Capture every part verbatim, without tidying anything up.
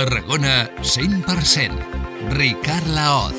Tarragona cent per cent. Ricard Lahoz.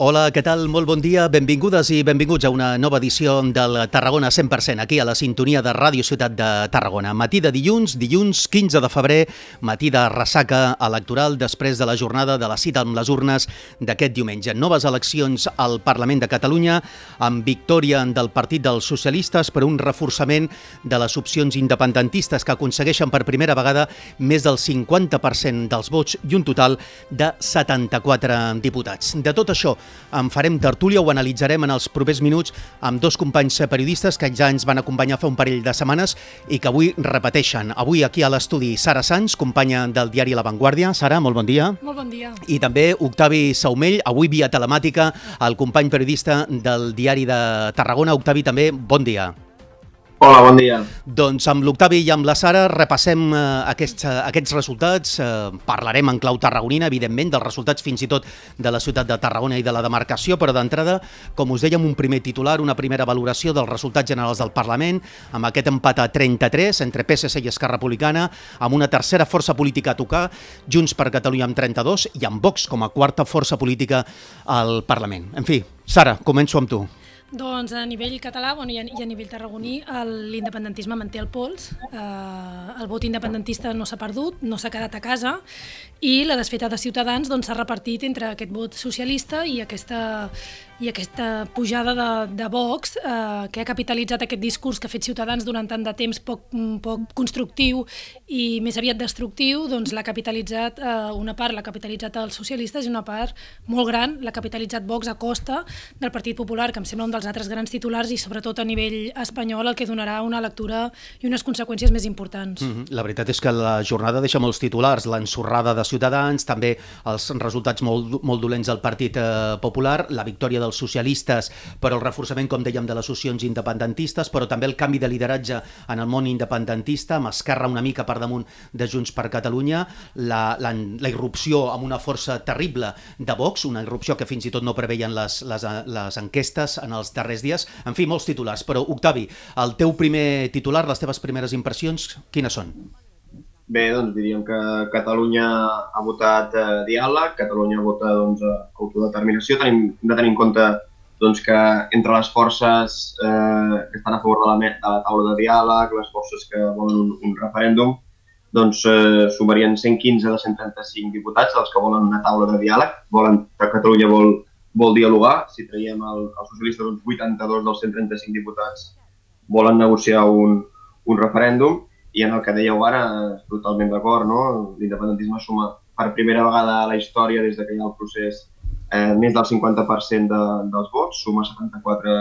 Hola, què tal? Molt bon dia. Benvingudes i benvinguts a una nova edició del Tarragona cent per cent, aquí a la sintonia de Ràdio Ciutat de Tarragona. Matí de dilluns, dilluns quinze de febrer, matí de ressaca electoral després de la jornada de la cita amb les urnes d'aquest diumenge. Noves eleccions al Parlament de Catalunya, amb victòria del Partit dels Socialistes per un reforçament de les opcions independentistes que aconsegueixen per primera vegada més del cinquanta per cent dels vots i un total de setanta-quatre diputats. De tot això en farem tertúlia, ho analitzarem en els propers minuts amb dos companys periodistes que ja ens van acompanyar fa un parell de setmanes i que avui repeteixen. Avui aquí a l'estudi Sara Sans, companya del diari La Vanguardia. Sara, molt bon dia. Molt bon dia. I també Octavi Saumell, avui via telemàtica, el company periodista del diari de Tarragona. Octavi, també, bon dia. Hola, bon dia. Doncs amb l'Octavi i amb la Sara repassem aquests resultats, parlarem en clau tarragonina, evidentment, dels resultats fins i tot de la ciutat de Tarragona i de la demarcació, però d'entrada, com us dèiem, un primer titular, una primera valoració dels resultats generals del Parlament, amb aquest empat a trenta-tres entre P S C i Esquerra Republicana, amb una tercera força política a tocar, Junts per Catalunya amb trenta-dos i amb Vox com a quarta força política al Parlament. En fi, Sara, començo amb tu. Doncs a nivell català i a nivell tarragoní l'independentisme manté el pols, el vot independentista no s'ha perdut, no s'ha quedat a casa i la desfeta de Ciutadans s'ha repartit entre aquest vot socialista i aquesta pujada de Vox que ha capitalitzat aquest discurs que ha fet Ciutadans durant tant de temps poc constructiu i més aviat destructiu, doncs l'ha capitalitzat una part, l'ha capitalitzat els socialistes i una part molt gran, l'ha capitalitzat Vox a costa del Partit Popular, que em sembla un dels dels altres grans titulars i sobretot a nivell espanyol el que donarà una lectura i unes conseqüències més importants. La veritat és que la jornada deixa molts titulars, l'ensorrada de Ciutadans, també els resultats molt dolents del Partit Popular, la victòria dels socialistes, però el reforçament, com dèiem, de les opcions independentistes, però també el canvi de lideratge en el món independentista, amb Esquerra una mica per damunt de Junts per Catalunya, la irrupció amb una força terrible de Vox, una irrupció que fins i tot no preveien les enquestes en els darrers dies. En fi, molts titulars. Però, Octavi, el teu primer titular, les teves primeres impressions, quines són? Bé, doncs diríem que Catalunya ha votat diàleg, Catalunya vota autodeterminació. Hem de tenir en compte que entre les forces que estan a favor de la taula de diàleg, les forces que volen un referèndum, doncs sumarien cent quinze de cent trenta-cinc diputats, els que volen una taula de diàleg, volen que Catalunya vol vol dialogar. Si traiem els socialistes, doncs vuitanta-dos dels cent trenta-cinc diputats volen negociar un rèferèndum i en el que dèieu ara, totalment d'acord, l'independentisme suma per primera vegada a la història des que hi ha el procés més del cinquanta per cent dels vots, suma setanta-quatre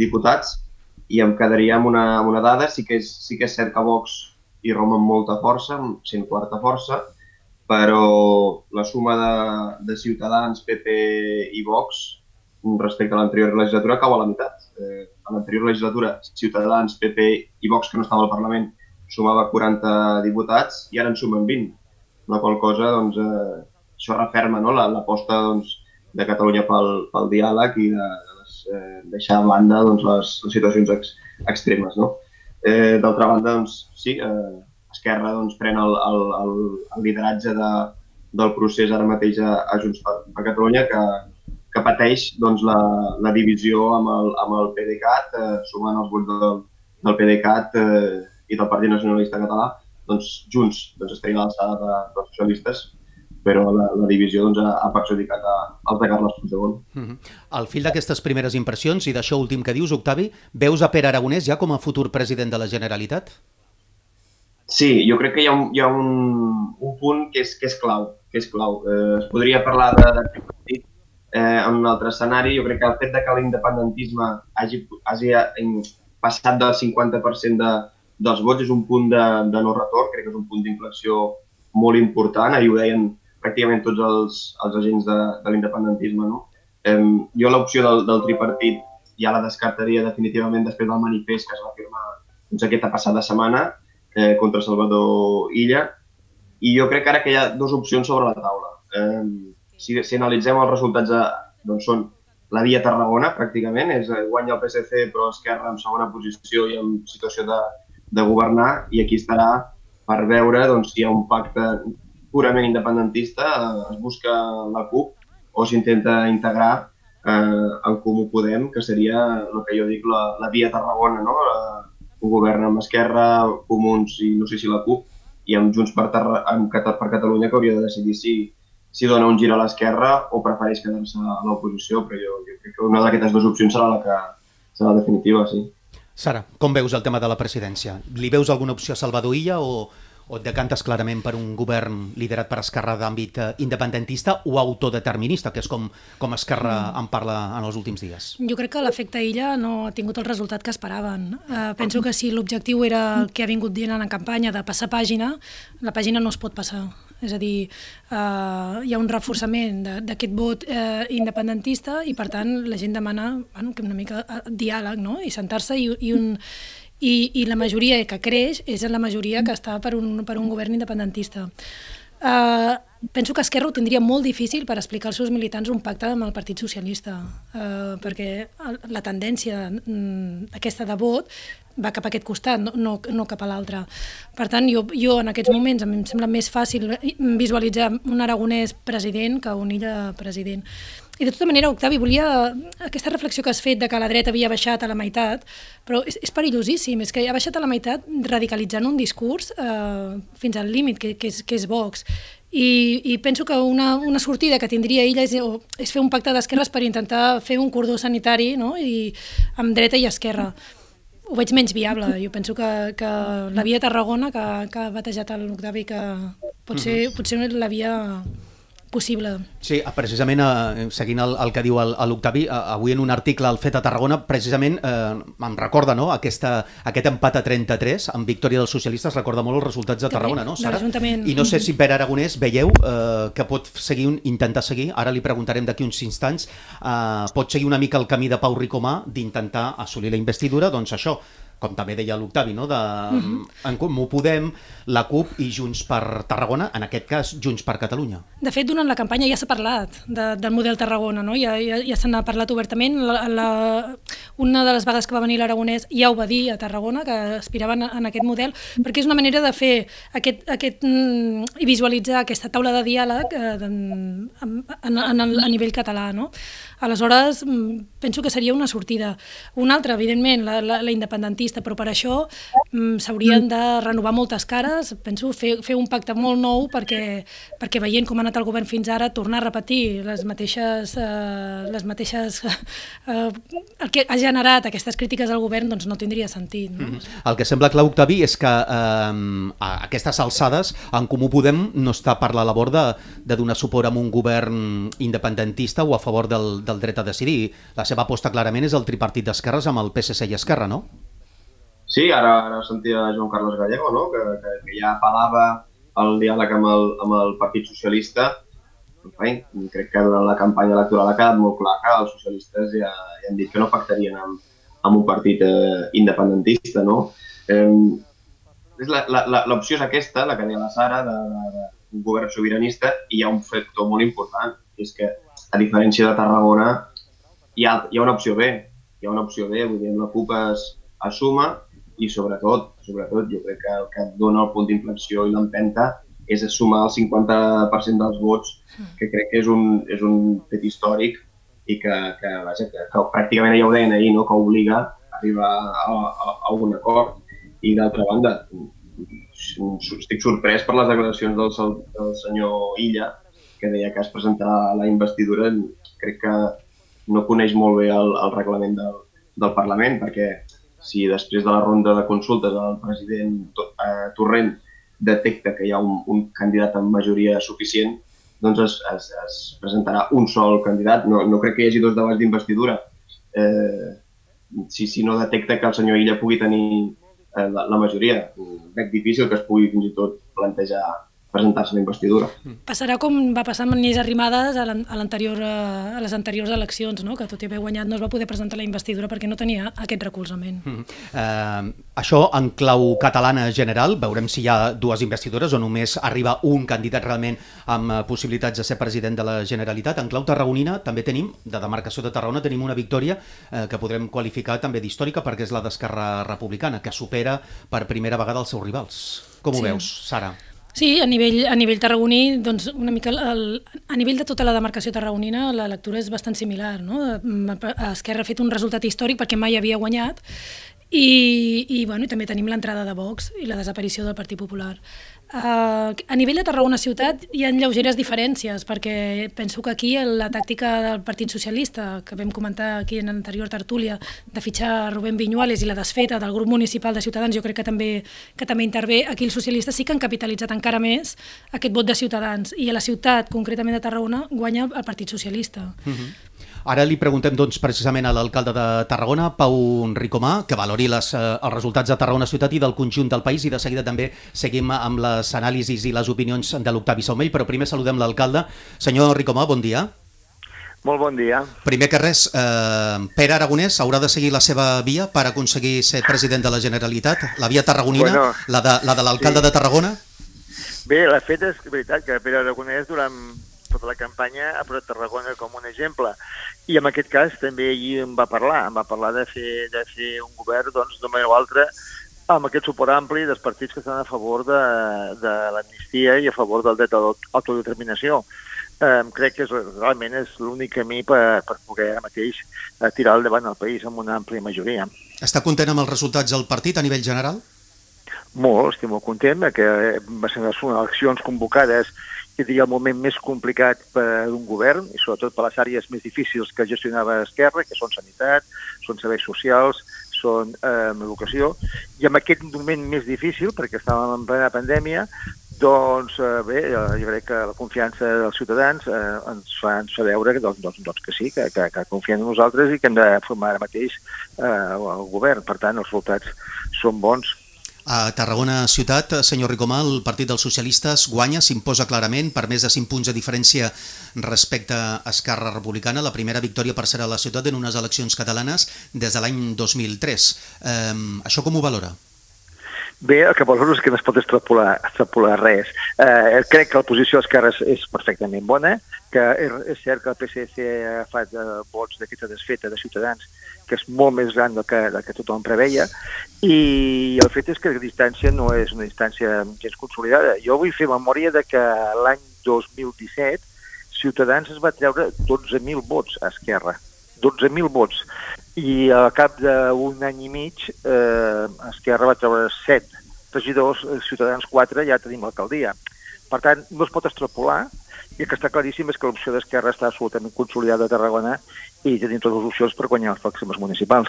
diputats i em quedaria amb una dada. Sí que és cert que Vox hi roma amb molta força, amb cent quaranta força, però la suma de Ciutadans, P P i Vox respecte a l'anterior legislatura cau a la meitat. A l'anterior legislatura, Ciutadans, P P i Vox, que no estava al Parlament, sumava quaranta diputats i ara en sumen vint. La qual cosa, doncs, això referma l'aposta de Catalunya pel diàleg i de deixar de banda les situacions extremes. D'altra banda, doncs, sí, Esquerra pren el lideratge del procés ara mateix a Junts per Catalunya, que pateix la divisió amb el PDeCAT, sumant els vots del PDeCAT i del Partit Nacionalista Català. Junts estaria a l'alçada dels socialistes, però la divisió ha perjudicat el de Carles Castillo. Al fil d'aquestes primeres impressions, i d'això últim que dius, Octavi, veus a Pere Aragonès ja com a futur president de la Generalitat? Sí, jo crec que hi ha un punt que és clau. Es podria parlar de tripartit en un altre escenari. Jo crec que el fet que l'independentisme hagi passat del cinquanta per cent dels vots és un punt de no retorn, crec que és un punt d'inflexió molt important. Ahir ho deien pràcticament tots els agents de l'independentisme. Jo l'opció del tripartit ja la descartaria definitivament després del manifest que es va firmar aquesta passada setmana contra Salvador Illa, i jo crec que ara que hi ha dues opcions sobre la taula. Si analitzem els resultats, doncs són la via Tarragona, pràcticament, guanya el P S C però Esquerra en segona posició i en situació de governar, i aquí estarà per veure si hi ha un pacte purament independentista, es busca la C U P o s'intenta integrar en Comú-Podem, que seria el que jo dic la via Tarragona, un govern amb Esquerra, Comuns i no sé si la C U P, i amb Junts per Catalunya, que hauria de decidir si dona un gir a l'esquerra o prefereix quedar-se a l'oposició, però jo crec que una d'aquestes dues opcions serà la que serà definitiva, sí. Sara, com veus el tema de la presidència? Li veus alguna opció a Salvador Illa o et decantes clarament per un govern liderat per Esquerra d'àmbit independentista o autodeterminista, que és com Esquerra en parla en els últims dies? Jo crec que l'efecte Illa no ha tingut el resultat que esperaven. Penso que si l'objectiu era el que ha vingut dient en la campanya de passar pàgina, la pàgina no es pot passar. És a dir, hi ha un reforçament d'aquest vot independentista i, per tant, la gent demana que una mica diàleg i sentar-se i un... i la majoria que creix és la majoria que està per un govern independentista. Penso que Esquerra ho tindria molt difícil per explicar als seus militants un pacte amb el Partit Socialista, perquè la tendència aquesta de vot va cap a aquest costat, no cap a l'altre. Per tant, jo en aquests moments em sembla més fàcil visualitzar un Aragonès president que un Illa president. I de tota manera, Octavi, volia... Aquesta reflexió que has fet de que la dreta havia baixat a la meitat, però és perillosíssim, és que ha baixat a la meitat radicalitzant un discurs fins al límit, que és Vox. I penso que una sortida que tindria Illa és fer un pacte d'esquerres per intentar fer un cordó sanitari amb dreta i esquerra. Ho veig menys viable. Jo penso que la via Tarragona, que ha batejat l'Octavi, que potser la via... possible. Sí, precisament, seguint el que diu l'Octavi, avui en un article al Fet a Tarragona, precisament em recorda aquest empat a trenta-tres amb victòria dels socialistes, recorda molt els resultats de Tarragona, no, Sara? I no sé si Pere Aragonès veieu que pot intentar seguir, ara li preguntarem d'aquí uns instants, pot seguir una mica el camí de Pau Ricomà d'intentar assolir la investidura, doncs això, com també deia l'Octavi, en Comú-Podem, la C U P i Junts per Tarragona, en aquest cas Junts per Catalunya. De fet, durant la campanya ja s'ha parlat del model Tarragona, ja se n'ha parlat obertament. Una de les vegades que va venir l'Aragonès ja ho va dir a Tarragona, que aspiraven en aquest model, perquè és una manera de fer i visualitzar aquesta taula de diàleg a nivell català. Aleshores, penso que seria una sortida. Una altra, evidentment, la independentista, però per això s'haurien de renovar moltes cares, penso fer un pacte molt nou perquè veient com ha anat el govern fins ara, tornar a repetir les mateixes el que ha generat aquestes crítiques al govern doncs no tindria sentit. El que sembla clar, Octavi, és que a aquestes alçades en Comú-Podem no està per la labor de donar suport a un govern independentista o a favor del dret a decidir. La seva aposta clarament és el tripartit d'esquerres amb el P S C i Esquerra, no? Sí, ara sentia Joan Carles Gallego, que ja apel·lava el diàleg amb el Partit Socialista. Crec que durant la campanya electoral ha quedat molt clar que els socialistes ja han dit que no pactarien amb un partit independentista. L'opció és aquesta, la que deia la Sara, d'un govern sobiranista, i hi ha un factor molt important, que és que, a diferència de Tarragona, hi ha una opció B. Hi ha una opció B, vull dir, la C U P es suma, i sobretot, sobretot, jo crec que el que et dona el punt d'inflexió i l'empenta és sumar el cinquanta per cent dels vots, que crec que és un fet històric i que pràcticament ja ho deien ahir, que obliga a arribar a algun acord. I d'altra banda, estic sorprès per les declaracions del senyor Illa, que deia que es presentarà a la investidura. Crec que no coneix molt bé el reglament del Parlament, perquè si després de la ronda de consultes el president Torrent detecta que hi ha un candidat amb majoria suficient, doncs es presentarà un sol candidat. No crec que hi hagi dos debats d'investidura. Si no detecta que el senyor Illa pugui tenir la majoria, crec difícil que es pugui fins i tot plantejar presentar-se a la investidura. Passarà com va passar amb Inés Arrimadas a les anteriors eleccions, que tot i haver guanyat no es va poder presentar a la investidura perquè no tenia aquest recolzament. Això en clau catalana general, veurem si hi ha dues investidures o només arriba un candidat realment amb possibilitats de ser president de la Generalitat. En clau tarragonina també tenim, de demarcació de Tarragona, tenim una victòria que podrem qualificar també d'històrica perquè és la d'Esquerra Republicana, que supera per primera vegada els seus rivals. Com ho veus, Sara? Sí, a nivell tarragoní, doncs una mica a nivell de tota la demarcació tarragonina la lectura és bastant similar, no? Esquerra ha fet un resultat històric perquè mai havia guanyat i també tenim l'entrada de Vox i la desaparició del Partit Popular. A nivell de Tarragona ciutat hi ha lleugeres diferències perquè penso que aquí la tàctica del Partit Socialista que vam comentar aquí en l'anterior tertúlia de fitxar Rubén Viñuales i la desfeta del grup municipal de Ciutadans jo crec que també intervé. Aquí els socialistes sí que han capitalitzat encara més aquest vot de Ciutadans i a la ciutat, concretament de Tarragona, guanya el Partit Socialista. Ara li preguntem doncs precisament a l'alcalde de Tarragona, Pau Ricomà, que valori els resultats de Tarragona ciutat i del conjunt del país i de seguida també seguim amb la les anàlisis i les opinions de l'Octavi Saumell, però primer saludem l'alcalde. Senyor Ricomà, bon dia. Molt bon dia. Primer que res, Pere Aragonès haurà de seguir la seva via per aconseguir ser president de la Generalitat? La via tarragonina, la de l'alcalde de Tarragona? Bé, la feta és veritat que Pere Aragonès durant tota la campanya ha posat Tarragona com un exemple i en aquest cas també allí en va parlar, en va parlar de fer un govern d'una manera o altra amb aquest suport ampli dels partits que estan a favor de l'amnistia i a favor del dret a l'autodeterminació. Crec que realment és l'únic camí per poder ara mateix tirar endavant el país amb una àmplia majoria. Està content amb els resultats del partit a nivell general? Molt, estic molt content, que va ser unes eleccions convocades que diria el moment més complicat per un govern i sobretot per les àrees més difícils que gestionava Esquerra, que són sanitat, són serveis socials, són educació, i en aquest moment més difícil, perquè estàvem en plena pandèmia, doncs bé, jo crec que la confiança dels ciutadans ens fa veure que sí, que confien en nosaltres i que hem de formar ara mateix el govern. Per tant, els resultats són bons. A Tarragona ciutat, senyor Ricomà, el Partit dels Socialistes guanya, s'imposa clarament per més de cinc punts de diferència respecte a Esquerra Republicana, la primera victòria per ser a la ciutat en unes eleccions catalanes des de l'any dos mil tres. Això com ho valora? Bé, el que valoro és que no es pot extrapolar res. Crec que la posició d'Esquerra és perfectament bona, que és cert que el P S C ha fet vots d'aquesta desfeta de Ciutadans que és molt més gran del que tothom preveia, i el fet és que la distància no és una distància gens consolidada. Jo vull fer memòria que l'any dos mil disset Ciutadans es va treure dotze mil vots a Esquerra, dotze mil vots, i al cap d'un any i mig Esquerra va treure set regidors, Ciutadans quatre, ja tenim l'alcaldia. Per tant, no es pot extrapolar, i el que està claríssim és que l'opció d'Esquerra està absolutament consolidada a Tarragona i tenim totes les opcions per guanyar els pròxims municipals.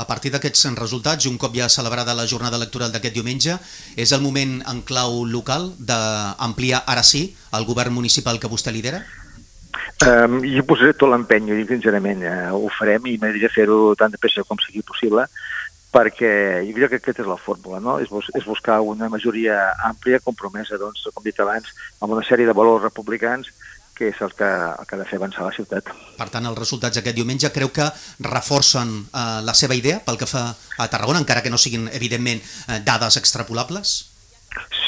A partir d'aquests resultats, un cop ja celebrada la jornada electoral d'aquest diumenge, és el moment en clau local d'ampliar ara sí el govern municipal que vostè lidera? Jo posaré tot l'empeny, jo dic sincerament, ho farem i m'agradaria fer-ho tant de pressa com sigui possible, perquè jo crec que aquesta és la fórmula, no? És buscar una majoria àmplia, compromesa, doncs, com dit abans, amb una sèrie de valors republicans, que és el que ha de fer avançar la ciutat. Per tant, els resultats d'aquest diumenge creu que reforcen la seva idea pel que fa a Tarragona, encara que no siguin, evidentment, dades extrapolables?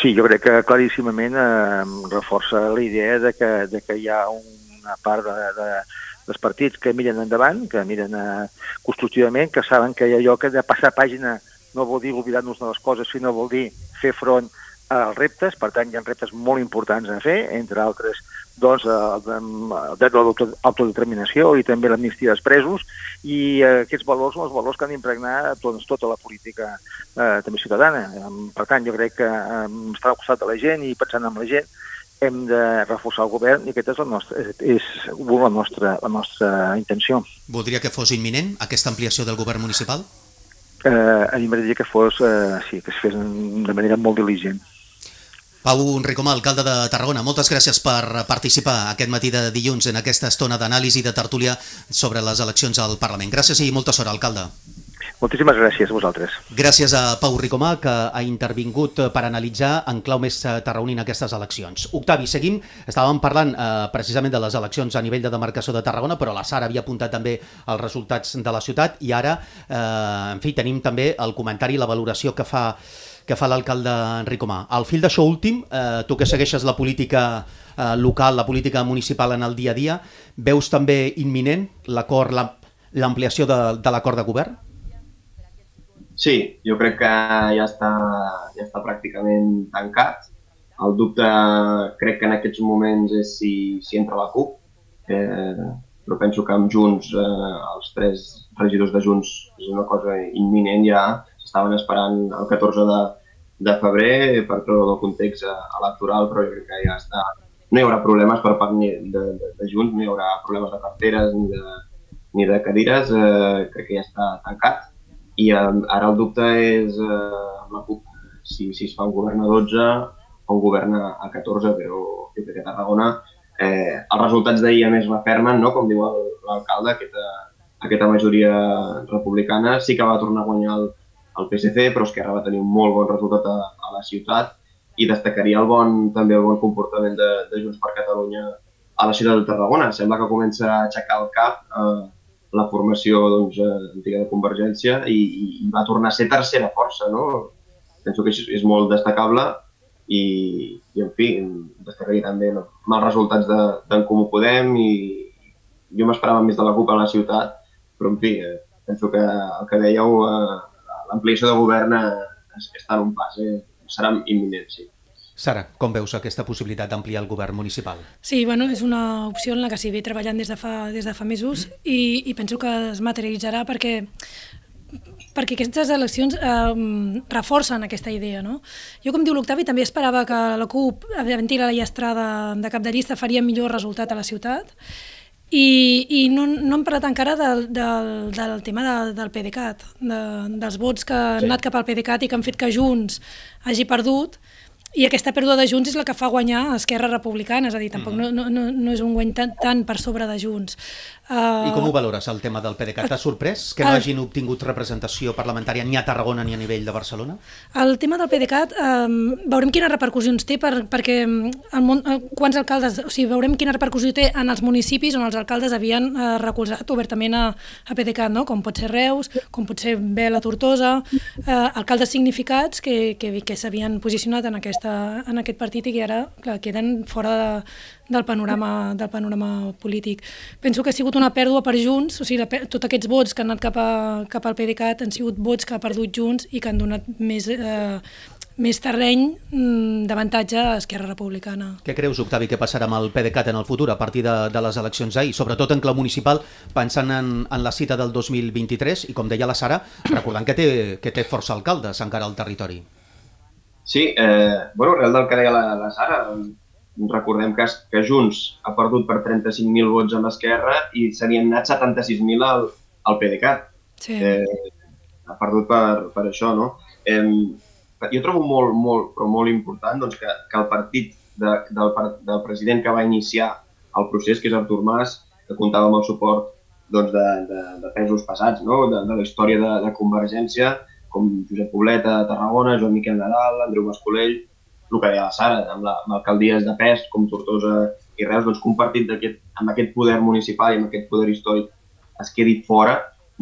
Sí, jo crec que claríssimament reforça la idea que hi ha una part de dels partits que miren endavant, que miren constructivament, que saben que allò que de passar pàgina no vol dir oblidar-nos de les coses, sinó vol dir fer front als reptes. Per tant, hi ha reptes molt importants a fer, entre altres doncs el dret a l'autodeterminació i també l'amnistia dels presos, i aquests valors són els valors que han d'impregnar tota la política també ciutadana. Per tant, jo crec que estar al costat de la gent i pensant en la gent hem de reforçar el govern i aquesta és la nostra intenció. Voldria que fos imminent aquesta ampliació del govern municipal? A mi m'agradaria que fos, sí, que es fes de manera molt diligent. Pau Ricomà, alcalde de Tarragona, moltes gràcies per participar aquest matí de dilluns en aquesta estona d'anàlisi de tertúlia sobre les eleccions al Parlament. Gràcies i molta sort, alcalde. Moltíssimes gràcies a vosaltres. Gràcies a Pau Ricomà, que ha intervingut per analitzar en clau més tarragonina aquestes eleccions. Octavi, seguim. Estàvem parlant eh, precisament de les eleccions a nivell de demarcació de Tarragona, però la Sara havia apuntat també els resultats de la ciutat i ara, eh, en fi, tenim també el comentari i la valoració que fa, que fa l'alcalde Ricomà. Al fil d'això últim, eh, tu que segueixes la política eh, local, la política municipal en el dia a dia, veus també imminent l'acord, l'ampliació de, de l'acord de govern? Sí, jo crec que ja està, ja està pràcticament tancat. El dubte crec que en aquests moments és si, si entra la CUP, eh, però penso que amb Junts, eh, els tres regidors de Junts, és una cosa imminent, ja s'estaven esperant el catorze de febrer per tot el context electoral, però jo crec que ja està. No hi haurà problemes per part de, de, de Junts, no hi haurà problemes de carteres ni de, ni de cadires, eh, crec que ja està tancat. I ara el dubte és eh, si, si es fa un govern a dotze o un govern a catorze, però jo crec que a Tarragona eh, els resultats d'ahir a més refermen, no? Com diu l'alcalde, aquesta, aquesta majoria republicana sí que va tornar a guanyar el, el P S C, però Esquerra va tenir un molt bon resultat a, a la ciutat i destacaria el bon, també el bon comportament de, de Junts per Catalunya a la ciutat de Tarragona. Sembla que comença a aixecar el cap eh, la formació doncs, antiga de Convergència i, i va tornar a ser tercera força, no? Penso que és molt destacable i, i en fi, destacaria també no? mals resultats d'en de, Comú-Podem i jo m'esperava més de la CUP a la ciutat, però en fi, eh, penso que el que dèieu, eh, l'ampliació de govern està en un pas, eh? Serà imminent, sí. Sara, com veus aquesta possibilitat d'ampliar el govern municipal? Sí, bueno, és una opció en la que s'hi ve treballant des de fa, des de fa mesos i, i penso que es materialitzarà perquè, perquè aquestes eleccions eh, reforcen aquesta idea, no? Jo, com diu l'Octavi, també esperava que la CUP, evidentment la llastrada de cap de llista, faria millor resultat a la ciutat. I, i no, no hem parlat encara del, del, del tema de, del PDeCAT, de, dels vots que han sí. anat cap al PDeCAT i que han fet que Junts hagi perdut, i aquesta pèrdua de Junts és la que fa guanyar Esquerra Republicana, és a dir, tampoc no, no, no és un guany tan, tan per sobre de Junts. Uh, I com ho valores, el tema del PDeCAT? T'ha sorprès que no hagin obtingut representació parlamentària ni a Tarragona ni a nivell de Barcelona? El tema del PDeCAT, um, veurem quines repercussions té, per, perquè el món, quants alcaldes, o sigui, veurem quina repercussió té en els municipis on els alcaldes havien uh, recolzat obertament a, a PDeCAT, no? Com pot ser Reus, com pot ser Vila, Tortosa, uh, alcaldes significats que, que, que s'havien posicionat en aquesta en aquest partit i que ara clar, queden fora de, del, panorama, del panorama polític. Penso que ha sigut una pèrdua per Junts, o sigui, la, tots aquests vots que han anat cap, a, cap al PDeCAT han sigut vots que ha perdut Junts i que han donat més, eh, més terreny d'avantatge a Esquerra Republicana. Què creus, Octavi, que passarà amb el PDeCAT en el futur a partir de, de les eleccions d'ahir, sobretot en clau municipal, pensant en, en la cita del dos mil vint-i-tres i, com deia la Sara, recordant que té, que té força alcaldes encara al territori? Sí, eh, bueno, real del que deia la, la Sara, recordem que, que Junts ha perdut per trenta-cinc mil vots amb Esquerra i se n'hi han anat setanta-sis mil al, al PDeCAT. Sí. Eh, ha perdut per, per això, no? Eh, jo trobo molt, molt, però molt important doncs, que, que el partit de, del, del president que va iniciar el procés, que és Artur Mas, que comptava amb el suport doncs, de, de, de pesos passats, no? de, de la història de, de Convergència, com Josep Pobleta de Tarragona, Joan Miquel Nadal, Andreu Mascolell, el que deia la Sara, amb, la, amb alcaldies de pes com Tortosa i Reus, doncs compartit aquest, amb aquest poder municipal i amb aquest poder històric es quedi fora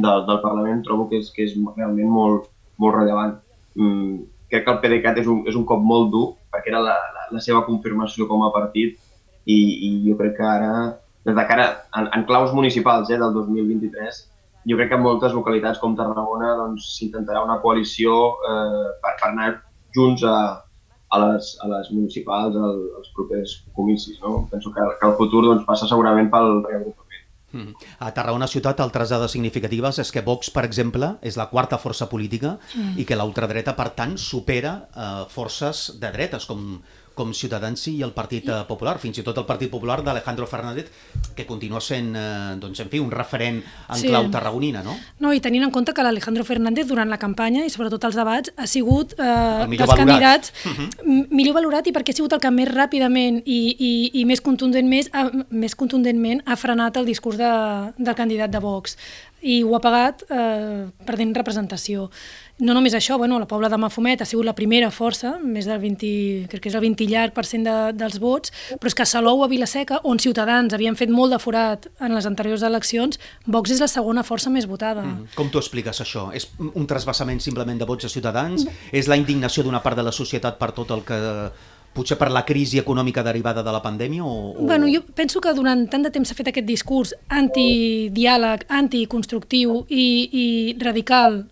del, del Parlament, trobo que és, que és realment molt, molt rellevant. Mm, crec que el PDeCAT és un, és un cop molt dur, perquè era la, la, la seva confirmació com a partit i, i jo crec que ara, des de cara en, en claus municipals eh, del dos mil vint-i-tres, jo crec que en moltes localitats com Tarragona s'intentarà doncs, una coalició eh, per, per anar junts a, a, les, a les municipals, al, als propers comicis. No? Penso que, que el futur doncs, passa segurament pel reagrupament. Mm. A Tarragona ciutat, altres dades significatives és que Vox, per exemple, és la quarta força política mm. i que la ultradreta, per tant, supera eh, forces de dretes com com Ciutadans i el Partit Popular, fins i tot el Partit Popular d'Alejandro Fernández, que continua sent eh, doncs, en fi, un referent en sí. clau tarragonina, no? No, i tenint en compte que l'Alejandro Fernández durant la campanya i sobretot els debats ha sigut eh, dels valorat. candidats uh-huh. millor valorat i perquè ha sigut el que més ràpidament i, i, i més, contundent, més, ha, més contundentment ha frenat el discurs de, del candidat de Vox. i ho ha pagat perdent representació. No només això, la Pobla de Mafumet ha sigut la primera força, més del vint llarg per cent dels vots, però és que a Salou, a Vila-seca, on Ciutadans havien fet molt de forat en les anteriors eleccions, Vox és la segona força més votada. Com tu expliques això? És un transvasament simplement de vots a Ciutadans? És la indignació d'una part de la societat per tot el que... potser per la crisi econòmica derivada de la pandèmia? Jo penso que durant tant de temps s'ha fet aquest discurs antidiàleg, anticonstructiu i radical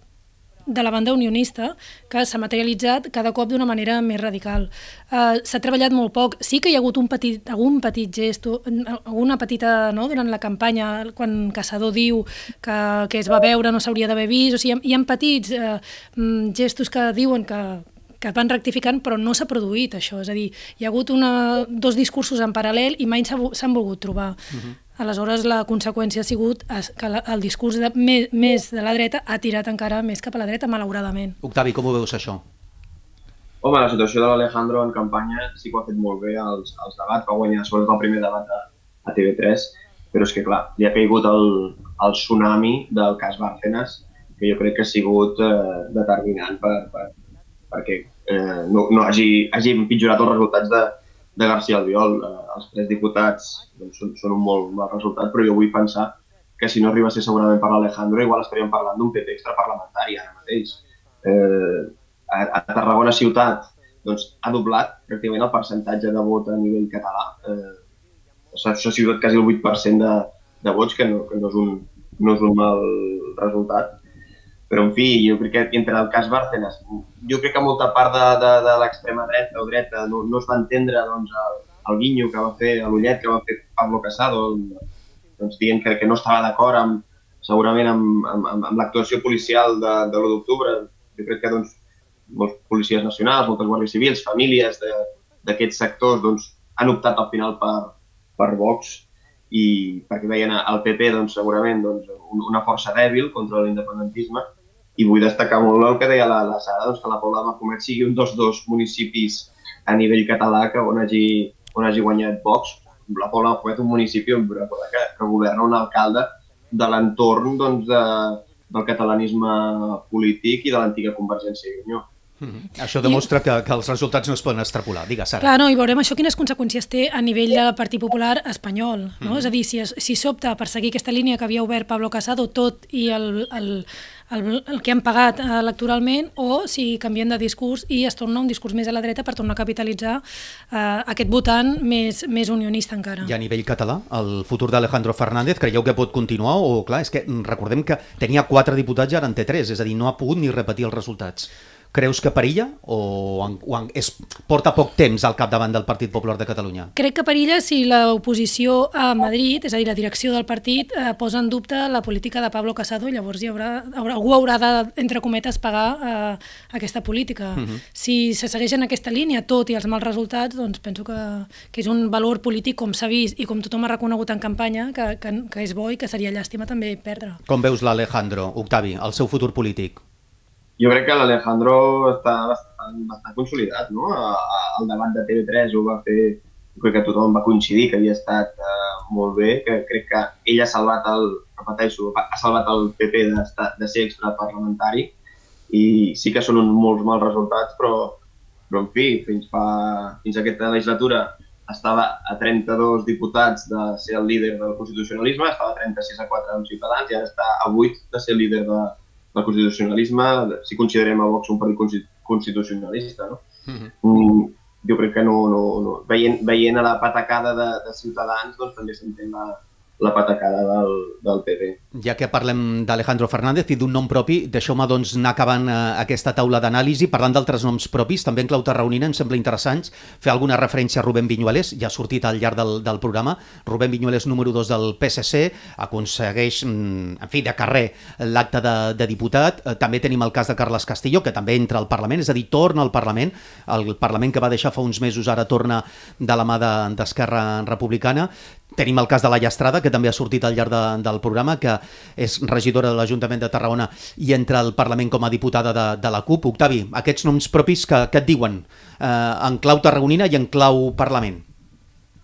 de la banda unionista, que s'ha materialitzat cada cop d'una manera més radical. S'ha treballat molt poc. Sí que hi ha hagut algun petit gest, alguna petita durant la campanya, quan Casado diu que el que es va veure no s'hauria d'haver vist. Hi ha petits gestos que diuen que que van rectificant, però no s'ha produït això, és a dir, hi ha hagut dos discursos en paral·lel i mai s'han volgut trobar. Aleshores, la conseqüència ha sigut que el discurs més de la dreta ha tirat encara més cap a la dreta, malauradament. Octavi, com ho veus això? Home, la situació de l'Alejandro en campanya sí que ho ha fet molt bé als debats, va guanyar sobretot el primer debat a T V tres, però és que, clar, li ha caigut el tsunami del cas Bárcenas, que jo crec que ha sigut determinant per... perquè no hagi empitjorat els resultats de García Albiol. Els tres diputats són un molt mal resultat, però jo vull pensar que si no arriba a ser segurament per l'Alejandro, igual estaríem parlant d'un P P extraparlamentari ara mateix. A Tarragona Ciutat ha doblat pràcticament el percentatge de vot a nivell català. Això ha sigut quasi el vuit per cent de vots, que no és un mal resultat. Però, en fi, jo crec que entre el cas Bárcenas, jo crec que molta part de l'extrema dreta o dreta no es va entendre el guinyo que va fer, l'ullet que va fer Pablo Casado, dient que no estava d'acord segurament amb l'actuació policial de l'u d'octubre. Jo crec que molts policies nacionals, moltes guàrdies civils, famílies d'aquests sectors han optat al final per Vox, i perquè veien al P P segurament una força dèbil contra l'independentisme. I vull destacar molt el que deia la Sara, que la Pobla de Mafumet sigui un dels dos municipis a nivell català on hagi guanyat Vox. La Pobla de Mafumet és un municipi on governa un alcalde de l'entorn del catalanisme polític i de l'antiga Convergència i Unió. Això demostra que els resultats no es poden extrapolar. Digues, Sara. Clar, no, i veurem això quines conseqüències té a nivell del Partit Popular espanyol. És a dir, si s'opta per seguir aquesta línia que havia obert Pablo Casado, tot i el que han pagat electoralment, o si canvien de discurs i es torna un discurs més a la dreta per tornar a capitalitzar aquest votant més unionista encara. I a nivell català, el futur d'Alejandro Fernández, creieu que pot continuar? O, clar, és que recordem que tenia quatre diputats i ara en té tres, és a dir, no ha pogut ni repetir els resultats. Creus que perilla o porta poc temps al capdavant del Partit Popular de Catalunya? Crec que perilla si l'oposició a Madrid, és a dir, la direcció del partit, posa en dubte la política de Pablo Casado i llavors algú haurà de, entre cometes, pagar aquesta política. Si se segueix en aquesta línia, tot i els mals resultats, doncs penso que és un valor polític, com s'ha vist i com tothom ha reconegut en campanya, que és bo i que seria llàstima també perdre. Com veus l'Alejandro, Octavi, el seu futur polític? Jo crec que l'Alejandro està bastant consolidat, no? El debat de T V tres ho va fer, crec que tothom va coincidir que havia estat molt bé, que crec que ell ha salvat el, repeteixo, ha salvat el P P de ser extraparlamentari, i sí que són uns molts mals resultats, però, en fi, fins a aquesta legislatura estava a trenta-dos diputats de ser el líder del constitucionalisme, estava a trenta-sis a quatre amb Ciutadans i ara està a vuit de ser líder de del constitucionalisme, si considerem a Vox un partit constitucionalista. Jo crec que veient la patacada de Ciutadans també s'entén la patacada del P P. Ja que parlem d'Alejandro Fernández i d'un nom propi, deixeu-me anar acabant aquesta taula d'anàlisi parlant d'altres noms propis, també en clau tarragonina. Em sembla interessant fer alguna referència a Rubén Viñuales, ja ha sortit al llarg del programa. Rubén Viñuales, número dos del P S C, aconsegueix, en fi, de carrer l'acte de diputat. També tenim el cas de Carles Castillo, que també entra al Parlament, és a dir, torna al Parlament. El Parlament que va deixar fa uns mesos ara torna de la mà d'Esquerra Republicana. Tenim el cas de Laia Estrada, que també ha sortit al llarg del programa, que és regidora de l'Ajuntament de Tarragona i entra al Parlament com a diputada de la C U P. Octavi, aquests noms propis que et diuen en clau tarragonina i en clau Parlament.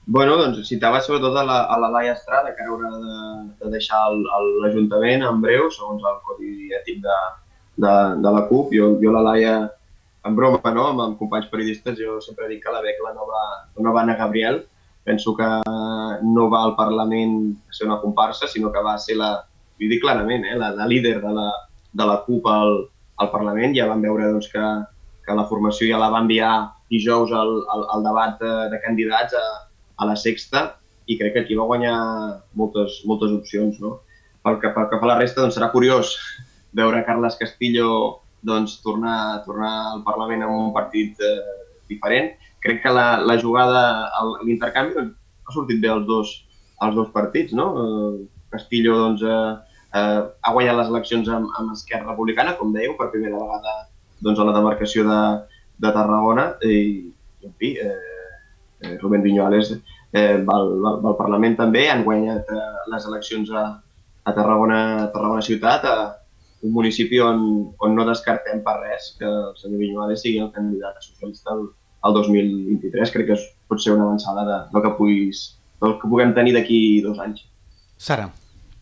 Bé, doncs citava sobretot a la Laia Estrada, que haurà de deixar l'Ajuntament en breu, segons el codi ètic de la CUP. Jo la Laia, en broma, no?, amb companys periodistes, jo sempre dic que la veig la nova Ana Gabriel. Penso que no va al Parlament a ser una comparsa, sinó que va ser la, ho dic clarament, la líder de la CUP al Parlament. Ja vam veure que la formació ja la va enviar dijous al debat de candidats a la Sexta, i crec que aquí va guanyar moltes opcions. Pel que fa a la resta, serà curiós veure Carles Castillo tornar al Parlament amb un partit diferent. Crec que la jugada, l'intercanvi, ha sortit bé als dos partits. Castillo ha guanyat les eleccions amb Esquerra Republicana, com dèieu, per primera vegada a la demarcació de Tarragona, i, en fi, Rubén Viñuales va al Parlament també, han guanyat les eleccions a Tarragona Ciutat, un municipi on no descartem per res que el senyor Viñuales sigui el candidat socialista el dos mil vint-i-tres. Crec que pot ser una avançada del que puguem tenir d'aquí dos anys. Sara,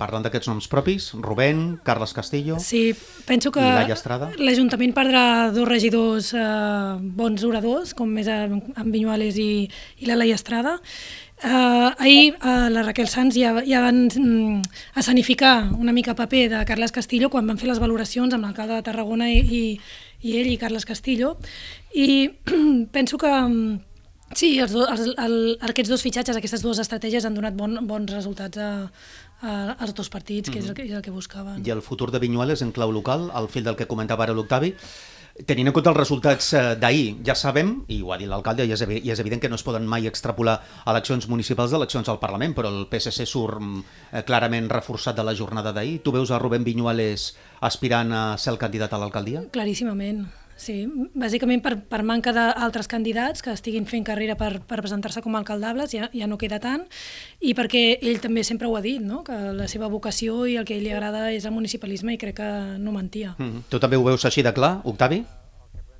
parlant d'aquests noms propis, Rubén, Carles Castillo i Laia Estrada. Sí, penso que l'Ajuntament perdrà dos regidors bons oradors, com és en Viñuales i la Laia Estrada. Ahir la Raquel Sans ja van escenificar una mica el paper de Carles Castillo quan van fer les valoracions amb l'alcalde de Tarragona i ell i Carles Castillo, i penso que sí, aquests dos fitxatges, aquestes dues estratègies han donat bons resultats als dos partits, que és el que buscaven. I el futur de Viñuales en clau local, el fill del que comentava ara l'Octavi, tenint en compte els resultats d'ahir, ja sabem, i ho ha dit l'alcalde, i és evident que no es poden mai extrapolar eleccions municipals d'eleccions al Parlament, però el P S C surt clarament reforçat de la jornada d'ahir. Tu veus a Rubén Viñuales aspirant a ser el candidat a l'alcaldia? Claríssimament. Sí, bàsicament per manca d'altres candidats que estiguin fent carrera per presentar-se com a alcaldables, ja no queda tant, i perquè ell també sempre ho ha dit, que la seva vocació i el que li agrada és el municipalisme, i crec que no mentia. Tu també ho veus així de clar, Octavi?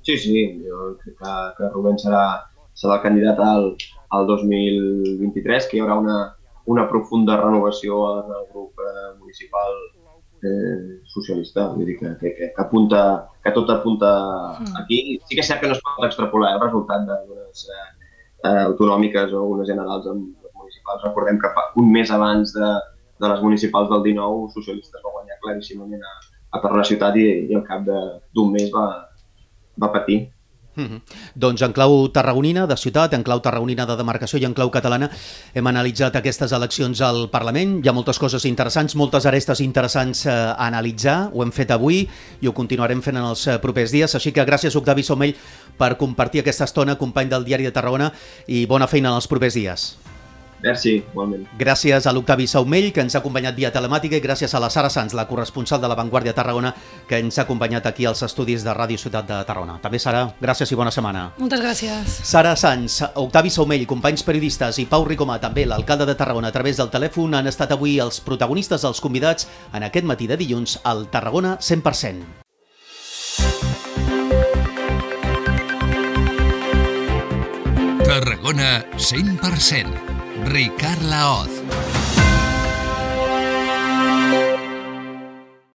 Sí, sí, jo crec que Rubén serà el candidat al dos mil vint-i-tres, que hi haurà una profunda renovació en el grup municipal socialista, vull dir que tot apunta aquí. Sí que és cert que no es pot extrapolar el resultat d'unes autonòmiques o unes generals municipals. Recordem que un mes abans de les municipals del dinou, els socialistes va guanyar claríssimament a Tarragona Ciutat, i al cap d'un mes va patir. Doncs en clau tarragonina de ciutat, en clau tarragonina de demarcació i en clau catalana hem analitzat aquestes eleccions al Parlament. Hi ha moltes coses interessants, moltes arestes interessants a analitzar. Ho hem fet avui i ho continuarem fent en els propers dies. Així que gràcies, Octavi Saumell, per compartir aquesta estona, company del Diari de Tarragona, i bona feina en els propers dies. Merci, igualment. Gràcies a l'Octavi Saumell, que ens ha acompanyat via telemàtica, i gràcies a la Sara Sans, la corresponsal de La Vanguardia a Tarragona, que ens ha acompanyat aquí als estudis de Ràdio Ciutat de Tarragona. També, Sara, gràcies i bona setmana. Moltes gràcies. Sara Sans, Octavi Saumell, companys periodistes, i Pau Ricomà, també l'alcalde de Tarragona, a través del telèfon, han estat avui els protagonistes, els convidats, en aquest matí de dilluns al Tarragona cent per cent. Tarragona cent per cent. Ricard Lahoz.